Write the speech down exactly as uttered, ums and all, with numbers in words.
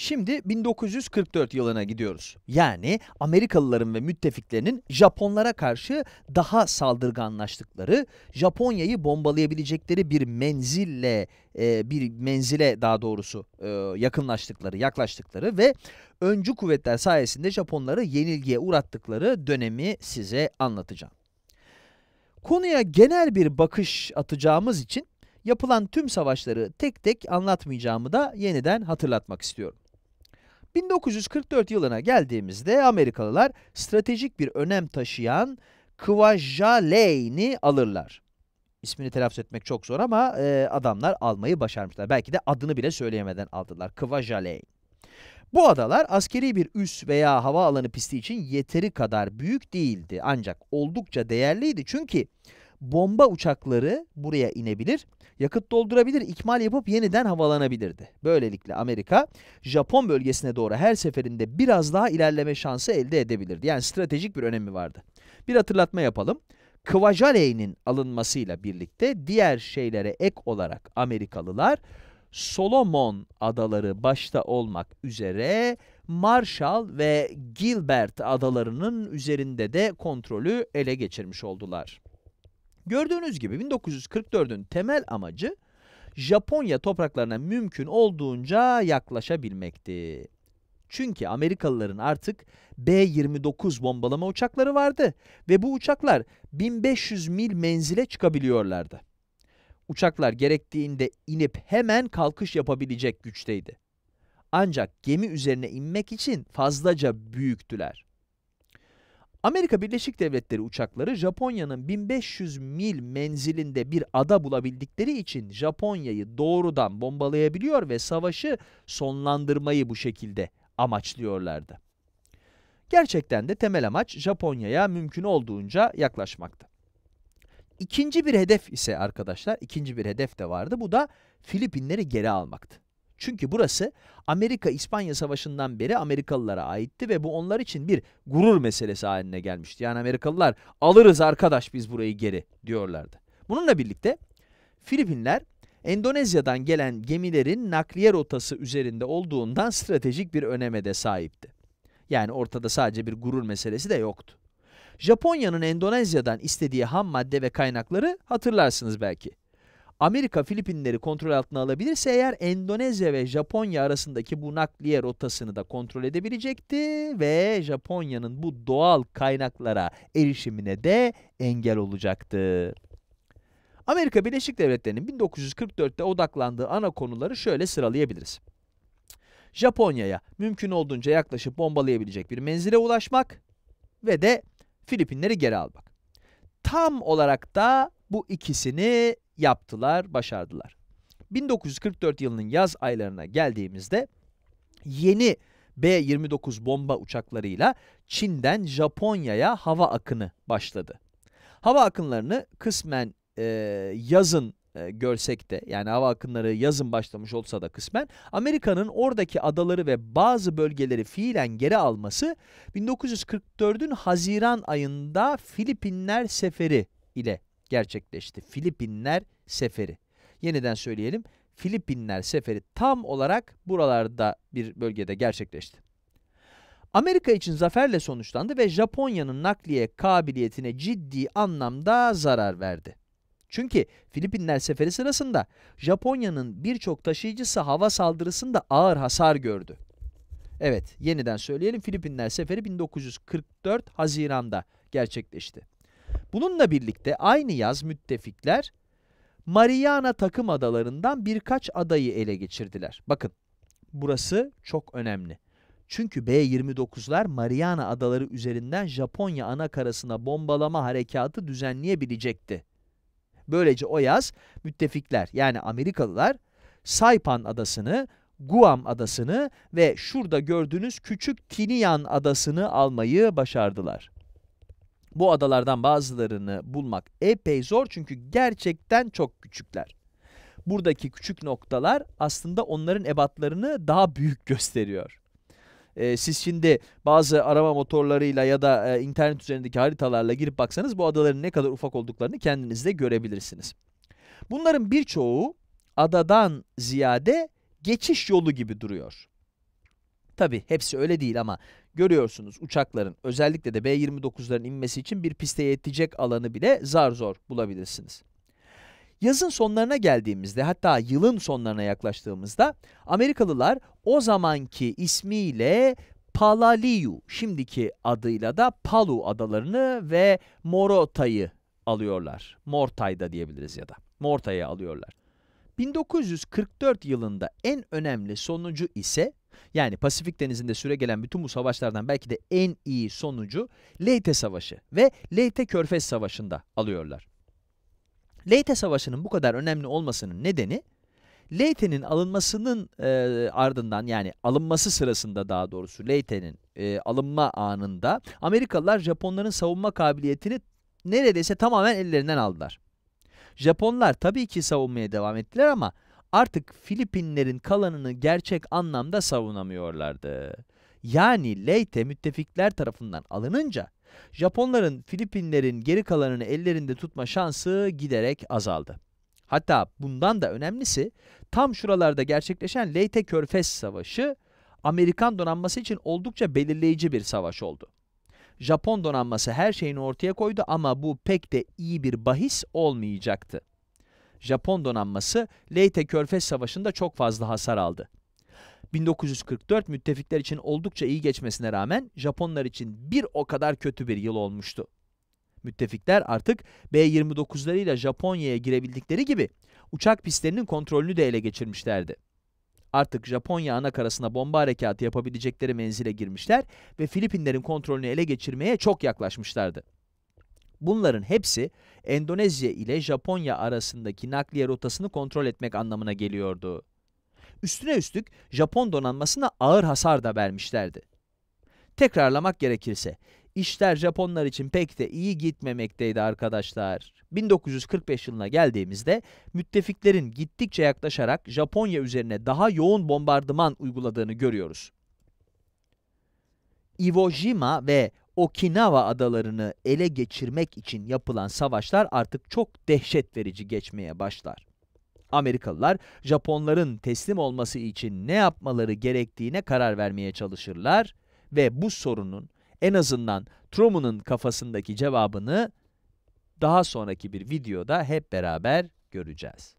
Şimdi bin dokuz yüz kırk dört yılına gidiyoruz. Yani Amerikalıların ve müttefiklerinin Japonlara karşı daha saldırganlaştıkları, Japonya'yı bombalayabilecekleri bir menzille, e, bir menzile daha doğrusu e, yakınlaştıkları, yaklaştıkları ve öncü kuvvetler sayesinde Japonları yenilgiye uğrattıkları dönemi size anlatacağım. Konuya genel bir bakış atacağımız için yapılan tüm savaşları tek tek anlatmayacağımı da yeniden hatırlatmak istiyorum. bin dokuz yüz kırk dört yılına geldiğimizde Amerikalılar stratejik bir önem taşıyan Kwajalein'i alırlar. İsmini telaffuz etmek çok zor ama e, adamlar almayı başarmışlar. Belki de adını bile söyleyemeden aldılar. Kwajalein. Bu adalar askeri bir üs veya havaalanı pisti için yeteri kadar büyük değildi. Ancak oldukça değerliydi çünkü bomba uçakları buraya inebilir, yakıt doldurabilir, ikmal yapıp yeniden havalanabilirdi. Böylelikle Amerika, Japon bölgesine doğru her seferinde biraz daha ilerleme şansı elde edebilirdi. Yani stratejik bir önemi vardı. Bir hatırlatma yapalım. Kwajalein'in alınmasıyla birlikte diğer şeylere ek olarak Amerikalılar, Solomon Adaları başta olmak üzere Marshall ve Gilbert Adaları'nın üzerinde de kontrolü ele geçirmiş oldular. Gördüğünüz gibi bin dokuz yüz kırk dördün temel amacı Japonya topraklarına mümkün olduğunca yaklaşabilmekti. Çünkü Amerikalıların artık B yirmi dokuz bombalama uçakları vardı ve bu uçaklar bin beş yüz mil menzile çıkabiliyorlardı. Uçaklar gerektiğinde inip hemen kalkış yapabilecek güçteydi. Ancak gemi üzerine inmek için fazlaca büyüktüler. Amerika Birleşik Devletleri uçakları Japonya'nın bin beş yüz mil menzilinde bir ada bulabildikleri için Japonya'yı doğrudan bombalayabiliyor ve savaşı sonlandırmayı bu şekilde amaçlıyorlardı. Gerçekten de temel amaç Japonya'ya mümkün olduğunca yaklaşmaktı. İkinci bir hedef ise arkadaşlar, ikinci bir hedef de vardı. Bu da Filipinleri geri almaktı. Çünkü burası Amerika-İspanya Savaşı'ndan beri Amerikalılara aitti ve bu onlar için bir gurur meselesi haline gelmişti. Yani Amerikalılar alırız arkadaş biz burayı geri diyorlardı. Bununla birlikte Filipinler Endonezya'dan gelen gemilerin nakliye rotası üzerinde olduğundan stratejik bir öneme de sahipti. Yani ortada sadece bir gurur meselesi de yoktu. Japonya'nın Endonezya'dan istediği ham madde ve kaynakları hatırlarsınız belki. Amerika Filipinleri kontrol altına alabilirse eğer Endonezya ve Japonya arasındaki bu nakliye rotasını da kontrol edebilecekti ve Japonya'nın bu doğal kaynaklara erişimine de engel olacaktı. Amerika Birleşik Devletleri'nin bin dokuz yüz kırk dörtte odaklandığı ana konuları şöyle sıralayabiliriz. Japonya'ya mümkün olduğunca yaklaşıp bombalayabilecek bir menzile ulaşmak ve de Filipinleri geri almak. Tam olarak da bu ikisini yaptılar, başardılar. bin dokuz yüz kırk dört yılının yaz aylarına geldiğimizde yeni B yirmi dokuz bomba uçaklarıyla Çin'den Japonya'ya hava akını başladı. Hava akınlarını kısmen e, yazın e, görsek de, yani hava akınları yazın başlamış olsa da kısmen, Amerika'nın oradaki adaları ve bazı bölgeleri fiilen geri alması bin dokuz yüz kırk dördün Haziran ayında Filipinler Seferi ile gerçekleşti. Filipinler Seferi. Yeniden söyleyelim. Filipinler Seferi tam olarak buralarda bir bölgede gerçekleşti. Amerika için zaferle sonuçlandı ve Japonya'nın nakliye kabiliyetine ciddi anlamda zarar verdi. Çünkü Filipinler Seferi sırasında Japonya'nın birçok taşıyıcısı hava saldırısında ağır hasar gördü. Evet, yeniden söyleyelim. Filipinler Seferi bin dokuz yüz kırk dört Haziran'da gerçekleşti. Bununla birlikte aynı yaz müttefikler Mariana takım adalarından birkaç adayı ele geçirdiler. Bakın, burası çok önemli. Çünkü B yirmi dokuzlar Mariana adaları üzerinden Japonya anakarasına bombalama harekatı düzenleyebilecekti. Böylece o yaz müttefikler, yani Amerikalılar, Saipan adasını, Guam adasını ve şurada gördüğünüz küçük Tinian adasını almayı başardılar. Bu adalardan bazılarını bulmak epey zor çünkü gerçekten çok küçükler. Buradaki küçük noktalar aslında onların ebatlarını daha büyük gösteriyor. Ee, siz şimdi bazı arama motorlarıyla ya da e, internet üzerindeki haritalarla girip baksanız bu adaların ne kadar ufak olduklarını kendiniz de görebilirsiniz. Bunların birçoğu adadan ziyade geçiş yolu gibi duruyor. Tabi hepsi öyle değil ama görüyorsunuz uçakların özellikle de B yirmi dokuzların inmesi için bir piste yetecek alanı bile zar zor bulabilirsiniz. Yazın sonlarına geldiğimizde, hatta yılın sonlarına yaklaştığımızda Amerikalılar o zamanki ismiyle Palaliu, şimdiki adıyla da Palau Adalarını ve Morotai'yi alıyorlar. Morotai da diyebiliriz ya da Morotai'yi alıyorlar. bin dokuz yüz kırk dört yılında en önemli sonucu ise, yani Pasifik Denizi'nde süregelen bütün bu savaşlardan belki de en iyi sonucu Leyte Savaşı ve Leyte Körfez Savaşı'nda alıyorlar. Leyte Savaşı'nın bu kadar önemli olmasının nedeni, Leyte'nin alınmasının e, ardından, yani alınması sırasında daha doğrusu Leyte'nin e, alınma anında Amerikalılar Japonların savunma kabiliyetini neredeyse tamamen ellerinden aldılar. Japonlar tabii ki savunmaya devam ettiler ama artık Filipinlerin kalanını gerçek anlamda savunamıyorlardı. Yani Leyte müttefikler tarafından alınınca Japonların Filipinlerin geri kalanını ellerinde tutma şansı giderek azaldı. Hatta bundan da önemlisi, tam şuralarda gerçekleşen Leyte Körfez Savaşı Amerikan donanması için oldukça belirleyici bir savaş oldu. Japon donanması her şeyini ortaya koydu ama bu pek de iyi bir bahis olmayacaktı. Japon donanması Leyte Körfez Savaşı'nda çok fazla hasar aldı. bin dokuz yüz kırk dört müttefikler için oldukça iyi geçmesine rağmen Japonlar için bir o kadar kötü bir yıl olmuştu. Müttefikler artık B yirmi dokuzlarıyla Japonya'ya girebildikleri gibi uçak pistlerinin kontrolünü de ele geçirmişlerdi. Artık Japonya ana karasına bomba harekatı yapabilecekleri menzile girmişler ve Filipinlerin kontrolünü ele geçirmeye çok yaklaşmışlardı. Bunların hepsi Endonezya ile Japonya arasındaki nakliye rotasını kontrol etmek anlamına geliyordu. Üstüne üstlük Japon donanmasına ağır hasar da vermişlerdi. Tekrarlamak gerekirse, işler Japonlar için pek de iyi gitmemekteydi arkadaşlar. bin dokuz yüz kırk beş yılına geldiğimizde müttefiklerin gittikçe yaklaşarak Japonya üzerine daha yoğun bombardıman uyguladığını görüyoruz. Iwo Jima ve Okinawa adalarını ele geçirmek için yapılan savaşlar artık çok dehşet verici geçmeye başlar. Amerikalılar Japonların teslim olması için ne yapmaları gerektiğine karar vermeye çalışırlar ve bu sorunun en azından Truman'ın kafasındaki cevabını daha sonraki bir videoda hep beraber göreceğiz.